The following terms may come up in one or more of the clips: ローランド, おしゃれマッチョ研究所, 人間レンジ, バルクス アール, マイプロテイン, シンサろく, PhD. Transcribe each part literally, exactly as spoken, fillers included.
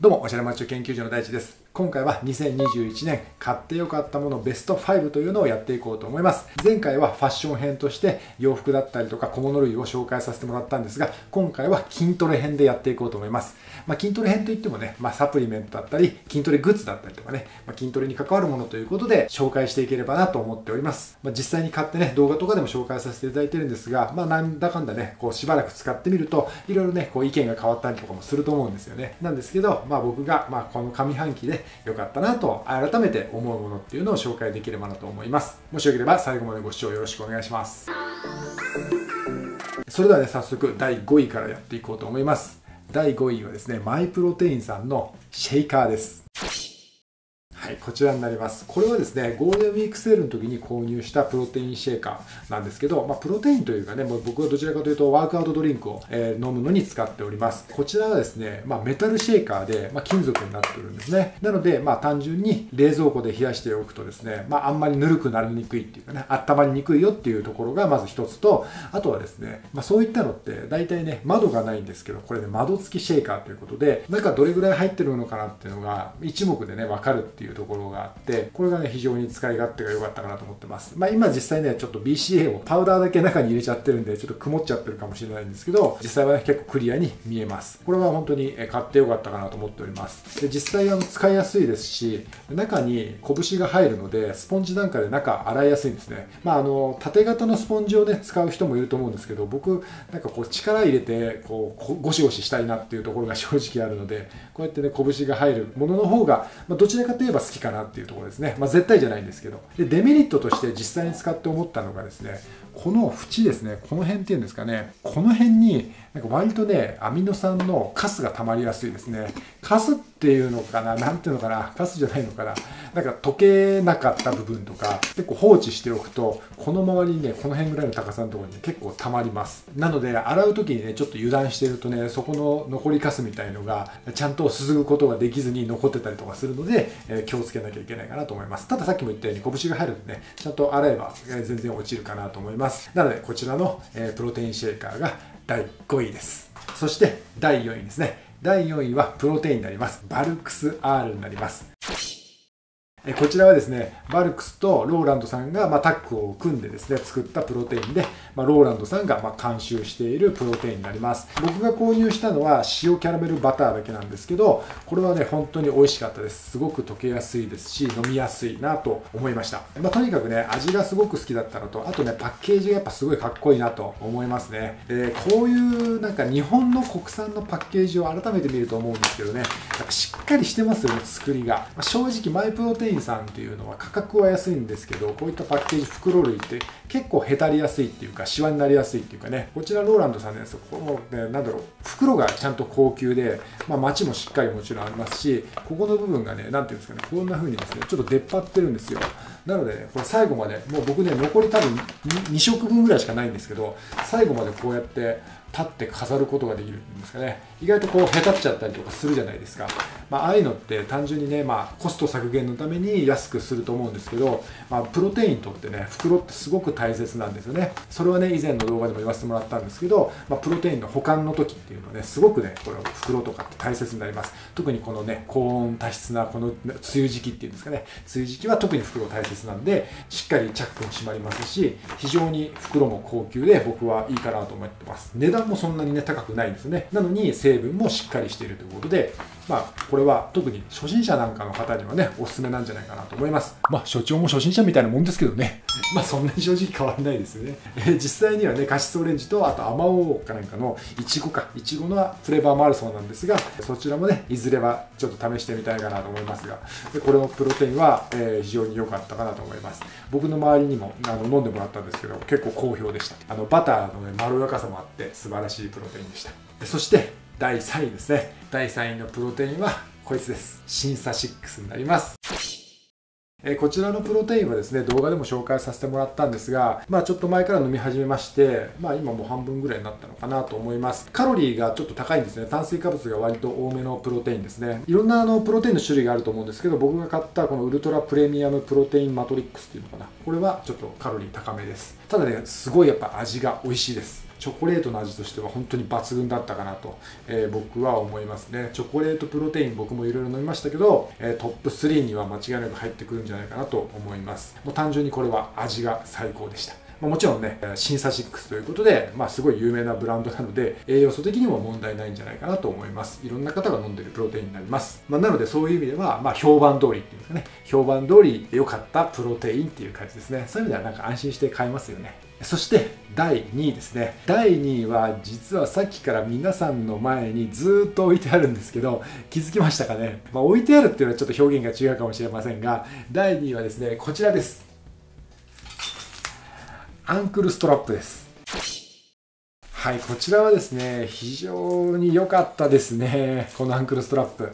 どうも、おしゃれマッチョ研究所の大地です。今回はにせんにじゅういちねん買ってよかったものベストごというのをやっていこうと思います。前回はファッション編として洋服だったりとか小物類を紹介させてもらったんですが、今回は筋トレ編でやっていこうと思います。まあ、筋トレ編といってもね、まあ、サプリメントだったり、筋トレグッズだったりとかね、まあ、筋トレに関わるものということで紹介していければなと思っております。まあ、実際に買ってね、動画とかでも紹介させていただいてるんですが、まあ、なんだかんだね、こうしばらく使ってみると、いろいろね、こう意見が変わったりとかもすると思うんですよね。なんですけど、まあ僕が、まあ、この上半期で良かったなと改めて思うものっていうのを紹介できればなと思います。もしよければ最後までご視聴よろしくお願いします。それではね、早速だいごいからやっていこうと思います。だいごいはですね、マイプロテインさんのシェイカーです。はい、こちらになります。これはですね、ゴールデンウィークセールの時に購入したプロテインシェーカーなんですけど、まあ、プロテインというかね、もう僕はどちらかというとワークアウトドリンクを、えー、飲むのに使っております。こちらはですね、まあ、メタルシェーカーで、まあ、金属になってるんですね。なので、まあ、単純に冷蔵庫で冷やしておくとですね、まあ、あんまりぬるくなりにくいっていうかね、温まりにくいよっていうところがまず一つと、あとはですね、まあ、そういったのって大体ね、窓がないんですけど、これね、窓付きシェーカーということで、中どれぐらい入ってるのかなっていうのが一目でね、わかるっていうところがあって、これがね、非常に使い勝手が良かったかなと思ってます。まあ今実際ね、ちょっと ビーシーエー をパウダーだけ中に入れちゃってるんで、ちょっと曇っちゃってるかもしれないんですけど、実際はね、結構クリアに見えます。これは本当に買って良かったかなと思っております。で、実際あの使いやすいですし、中に拳が入るので、スポンジなんかで中洗いやすいんですね。まああの、縦型のスポンジをね、使う人もいると思うんですけど、僕、なんかこう力入れて、こう、ゴシゴシしたいなっていうところが正直あるので、こうやってね、拳が入るものの方が、まあ、どちらかというと好きかなっていうところですね。まあ、絶対じゃないんですけど。で、デメリットとして実際に使って思ったのがですね、この縁ですね、この辺っていうんですかね、この辺になんか割とね、アミノ酸のカスが溜まりやすいですね。カスっていうのかな、なんていうのかな、カスじゃないのかな、なんか溶けなかった部分とか、結構放置しておくと、この周りにね、この辺ぐらいの高さのところに結構溜まります。なので、洗う時にね、ちょっと油断してるとね、そこの残りカスみたいのが、ちゃんとすすぐことができずに残ってたりとかするので、えー気をつけなきゃいけないかなと思います。たださっきも言ったように拳が入るんでね、ちゃんと洗えば全然落ちるかなと思います。なのでこちらのプロテインシェーカーがだいごいです。そしてだいよんいですね。だいよんいはプロテインになります。バルクス アール になります。こちらはですね、バルクスとローランドさんがまあタッグを組んでですね、作ったプロテインで、まあ、ローランドさんがまあ監修しているプロテインになります。僕が購入したのは塩キャラメルバターだけなんですけど、これはね、本当に美味しかったです。すごく溶けやすいですし、飲みやすいなと思いました。まあ、とにかくね、味がすごく好きだったのと、あとね、パッケージがやっぱすごいかっこいいなと思いますね。で、こういうなんか日本の国産のパッケージを改めて見ると思うんですけどね、やっぱしっかりしてますよね、作りが。まあ、正直、マイプロテインさんっていうのは価格は安いんですけど、こういったパッケージ袋類って結構へたりやすいっていうか、シワになりやすいっていうかね、こちらローランドさんのやつ、この、ね、なんだろう、袋がちゃんと高級で、まあ、街もしっかりもちろんありますし、ここの部分がね、なんていうんですかね、こんな風にですね、ちょっと出っ張ってるんですよ。なので、ね、これ最後まで、もう僕ね、残り多分にしょくぶんぐらいしかないんですけど、最後までこうやって、立って飾ることができるっていうんですかね。意外とこうへたっちゃったりとかするじゃないですか。まあ、ああいうのって単純にね、まあ、コスト削減のために安くすると思うんですけど、まあ、プロテインとってね、袋ってすごく大切なんですよね。それはね、以前の動画でも言わせてもらったんですけど、まあ、プロテインの保管の時っていうのはね、すごくね、これ袋とかって大切になります。特にこのね、高温多湿なこの梅雨時期っていうんですかね、梅雨時期は特に袋大切なんで、しっかりチャックも閉まりますし、非常に袋も高級で僕はいいかなと思ってます。値段もそんなにね、高くないんですね。なのに成分もしっかりしているということで、まあこれは特に初心者なんかの方にはね、おすすめなんじゃないかなと思います。まあ所長も初心者みたいなもんですけどね。まあそんなに正直変わらないですよね。実際にはね、カシスオレンジとあとアマオかなんかのイチゴか、イチゴのフレーバーもあるそうなんですが、そちらもね、いずれはちょっと試してみたいかなと思いますが、でこれのプロテインは、えー、非常に良かったかなと思います。僕の周りにもあの飲んでもらったんですけど、結構好評でした。あのバターのね、まろやかさもあって素晴らしいプロテインでした。そしてだいさんいですね。だいさんいのプロテインはこいつです。シンサろくになります。こちらのプロテインはですね、動画でも紹介させてもらったんですが、まあちょっと前から飲み始めまして、まあ今もう半分ぐらいになったのかなと思います。カロリーがちょっと高いんですね。炭水化物が割と多めのプロテインですね。いろんなあのプロテインの種類があると思うんですけど、僕が買ったこのウルトラプレミアムプロテインマトリックスっていうのかな。これはちょっとカロリー高めです。ただね、すごいやっぱ味が美味しいです。チョコレートの味としては本当に抜群だったかなと、えー、僕は思いますね。チョコレートプロテイン僕もいろいろ飲みましたけど、えー、トップスリーには間違いなく入ってくるんじゃないかなと思います。もう単純にこれは味が最高でした。もちろんね、シンサシックスということで、まあ、すごい有名なブランドなので、栄養素的にも問題ないんじゃないかなと思います。いろんな方が飲んでるプロテインになります。まあ、なので、そういう意味では、まあ、評判通りっていうかね、評判通り良かったプロテインっていう感じですね。そういう意味では、なんか安心して買えますよね。そして、だいにいですね。だいにいは、実はさっきから皆さんの前にずっと置いてあるんですけど、気づきましたかね。まあ、置いてあるっていうのはちょっと表現が違うかもしれませんが、だいにいはですね、こちらです。アンクルストラップです。はい、こちらはですね、非常に良かったですね。このアンクルストラップ。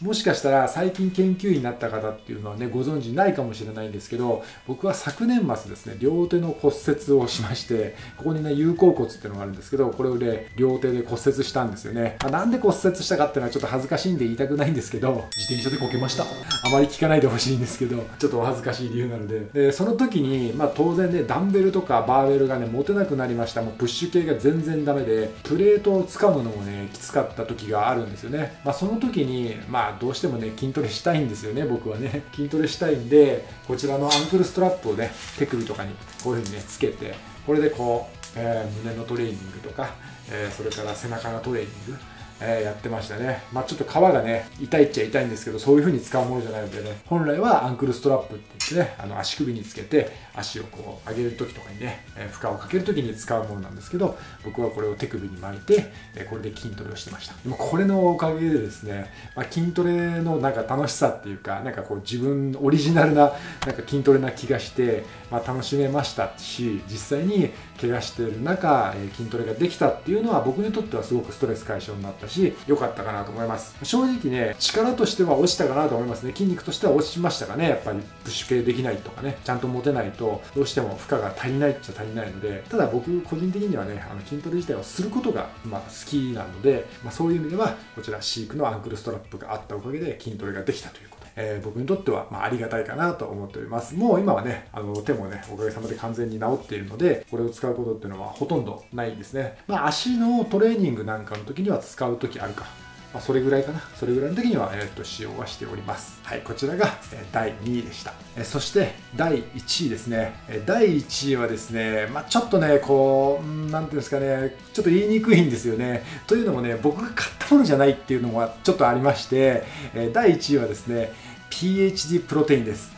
もしかしたら最近研究員になった方っていうのはね、ご存知ないかもしれないんですけど、僕は昨年末ですね、両手の骨折をしまして、ここにね、有鉤骨っていうのがあるんですけど、これをね、両手で骨折したんですよね。なんで骨折したかっていうのはちょっと恥ずかしいんで言いたくないんですけど、自転車でこけました。あまり聞かないでほしいんですけど、ちょっとお恥ずかしい理由なので。で、その時に、まあ当然ね、ダンベルとかバーベルがね、持てなくなりました。もうプッシュ系が全然ダメで、プレートを掴むのもね、きつかった時があるんですよね。まあその時に、まあどうしてもね筋トレしたいんですよね。僕はね筋トレしたいんで、こちらのアンクルストラップをね手首とかにこういうふうにねつけて、これでこう、えー、胸のトレーニングとか、えー、それから背中のトレーニング、えー、やってましたね。まあちょっと皮がね痛いっちゃ痛いんですけど、そういうふうに使うものじゃないのでね、本来はアンクルストラップって言ってね、あの足首につけて足をこう上げる時とかにね、えー、負荷をかける時に使うものなんですけど、僕はこれを手首に巻いて、えー、これで筋トレをしてました。でもこれのおかげでですね、まあ、筋トレのなんか楽しさっていうか、なんかこう自分オリジナルななんか筋トレな気がして、まあ、楽しめましたし、実際に怪我してる中、えー、筋トレができたっていうのは僕にとってはすごくストレス解消になったし、良かったかなと思います。正直ね、力としては落ちたかなと思いますね。筋肉としては落ちましたかね。やっぱりプッシュ系できないとかね、ちゃんと持てないとどうしても負荷が足りないっちゃ足りないので、ただ僕個人的にはね、あの筋トレ自体をすることが、まあ、好きなので、まあ、そういう意味ではこちら飼育のアンクルストラップがあったおかげで筋トレができたということ、えー、僕にとってはまあありがたいかなと思っております。もう今はね、あの手もねおかげさまで完全に治っているので、これを使うことっていうのはほとんどないですね。まあ足のトレーニングなんかの時には使う時あるか、まあ、それぐらいかな。それぐらいの時には、えー、っと使用はしております。はい、こちらが、えー、だいにいでした。えー、そしてだいいちいですね。えー、だいいちいはですね、まあ、ちょっとねこう何ていうんですかね、ちょっと言いにくいんですよね。というのもね、僕が買ったものじゃないっていうのもちょっとありまして、えー、だいいちいはですね ピーエイチディー プロテインです。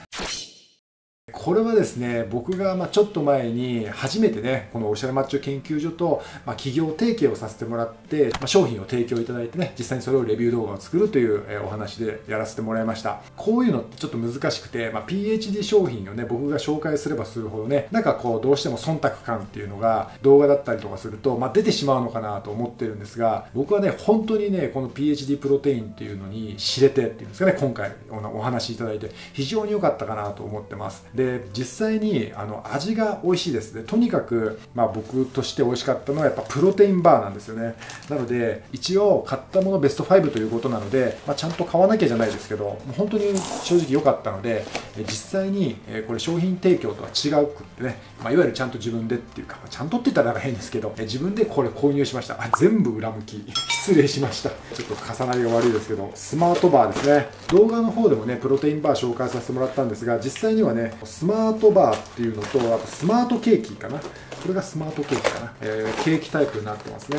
これはですね、僕がまあちょっと前に初めてね、このおしゃれマッチョ研究所とまあ企業提携をさせてもらって、まあ、商品を提供いただいてね、実際にそれをレビュー動画を作るというお話でやらせてもらいました。こういうのってちょっと難しくて、まあ、ピーエイチディー 商品をね、僕が紹介すればするほどね、なんかこう、どうしても忖度感っていうのが動画だったりとかすると、まあ、出てしまうのかなと思ってるんですが、僕はね、本当にね、この ピーエイチディー プロテインっていうのに知れてっていうんですかね、今回お話いただいて、非常に良かったかなと思ってます。で実際にあの味が美味しいですね。とにかく、まあ、僕として美味しかったのはやっぱプロテインバーなんですよね。なので一応買ったものベストごということなので、まあ、ちゃんと買わなきゃじゃないですけど、もう本当に正直良かったので、実際にこれ商品提供とは違うくってね、まあ、いわゆるちゃんと自分でっていうか、ちゃんとって言ったらなんか変ですけど、自分でこれ購入しました。あ、全部裏向き失礼しました。ちょっと重なりが悪いですけど、スマートバーですね。動画の方でもねプロテインバー紹介させてもらったんですが、実際にはねスマートバーっていうのと、あとスマートケーキかな、これがスマートケーキかな、えー、ケーキタイプになってますね。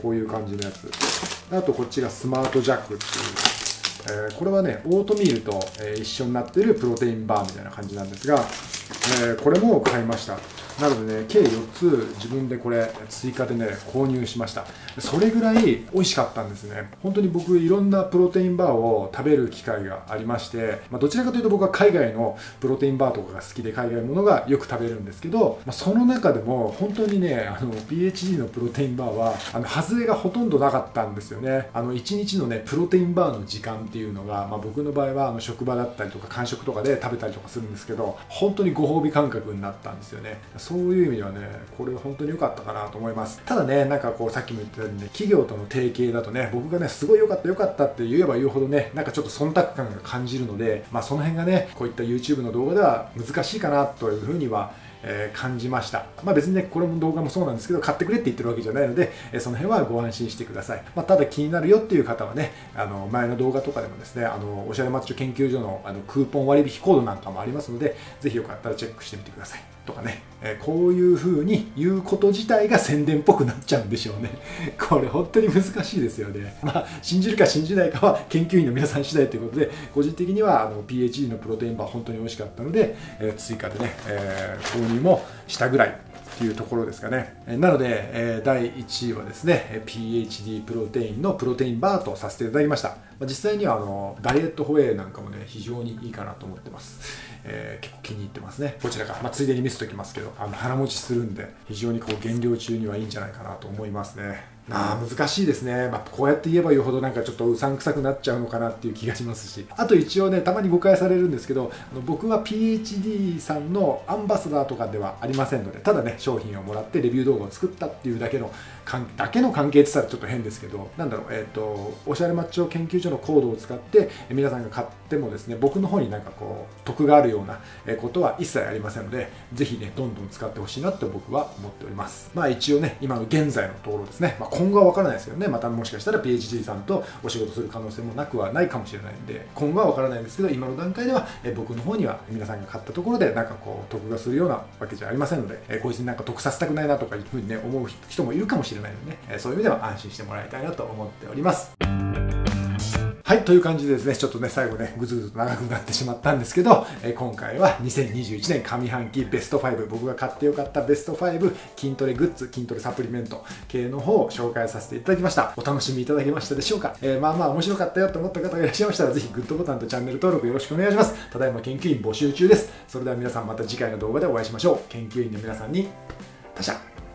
こういう感じのやつ。あとこっちがスマートジャックっていう。えー、これはねオートミールと、えー、一緒になっているプロテインバーみたいな感じなんですが、えー、これも買いました。なのでね計よっつ自分でこれ追加でね購入しました。それぐらい美味しかったんですね。本当に僕いろんなプロテインバーを食べる機会がありまして、まあ、どちらかというと僕は海外のプロテインバーとかが好きで、海外ものがよく食べるんですけど、まあ、その中でも本当にねあの ピーエイチディー のプロテインバーはあの外れがほとんどなかったんですよね。あのいちにちのねプロテインバーの時間っていうのが、まあ、僕の場合はあの職場だったりとか間食とかで食べたりとかするんですけど、本当にご褒美感覚になったんですよね。そういう意味ではねこれ本当に良かったかなと思います。ただね、なんかこうさっきも言ったようにね、企業との提携だとね、僕がねすごい良かった良かったって言えば言うほどね、なんかちょっと忖度感が感じるので、まあその辺がねこういった YouTube の動画では難しいかなというふうにはえー、感じました。まあ、別にね、これも動画もそうなんですけど、買ってくれって言ってるわけじゃないので、えー、その辺はご安心してください。まあ、ただ気になるよっていう方はね、あの前の動画とかでもですね、あのおしゃれマッチョ研究所のあのクーポン割引コードなんかもありますので、ぜひよかったらチェックしてみてください。とかね、えー、こういう風に言うこと自体が宣伝っぽくなっちゃうんでしょうね。これ本当に難しいですよね。まあ、信じるか信じないかは研究員の皆さん次第ということで、個人的にはあの ピーエイチディー のプロテインバー本当に美味しかったので、えー、追加でね、えー、購入もしたぐらいっていうところですかね。なのでだいいちいはですね ピーエイチディー プロテインのプロテインバーとさせていただきました。実際にはあのダイエットホエーなんかもね非常にいいかなと思ってます。えー、結構気に入ってますね。こちらが、まあ、ついでに見せときますけど、あの腹持ちするんで非常にこう減量中にはいいんじゃないかなと思いますね。あー難しいですね。まあ、こうやって言えば言うほどなんかちょっとうさんくさくなっちゃうのかなっていう気がしますし、あと一応ねたまに誤解されるんですけど、あの僕は ピーエイチディー さんのアンバサダーとかではありませんので、ただね商品をもらってレビュー動画を作ったっていうだけのだけの関係って言ったらちょっと変ですけど、なんだろう、えっとおしゃれマッチョ研究所のコードを使って皆さんが買ってもですね、僕の方になんかこう得があるようなことは一切ありませんので、ぜひねどんどん使ってほしいなって僕は思っております。まあ一応ね今の現在のところですね、まあ今後は分からないですよね。またもしかしたら ピーエイチディー さんとお仕事する可能性もなくはないかもしれないんで、今後は分からないんですけど、今の段階では僕の方には皆さんが買ったところでなんかこう得がするようなわけじゃありませんので、こいつになんか得させたくないなとかいうふうにね思う人もいるかもしれないのでね、そういう意味では安心してもらいたいなと思っております。はい、という感じでですね、ちょっとね、最後ね、ぐずぐずと長くなってしまったんですけど、えー、今回はにせんにじゅういちねん上半期ベストご、僕が買ってよかったベストご筋トレグッズ、筋トレサプリメント系の方を紹介させていただきました。お楽しみいただけましたでしょうか。えー、まあまあ面白かったよと思った方がいらっしゃいましたら、ぜひグッドボタンとチャンネル登録よろしくお願いします。ただいま研究員募集中です。それでは皆さんまた次回の動画でお会いしましょう。研究員の皆さんに、他者。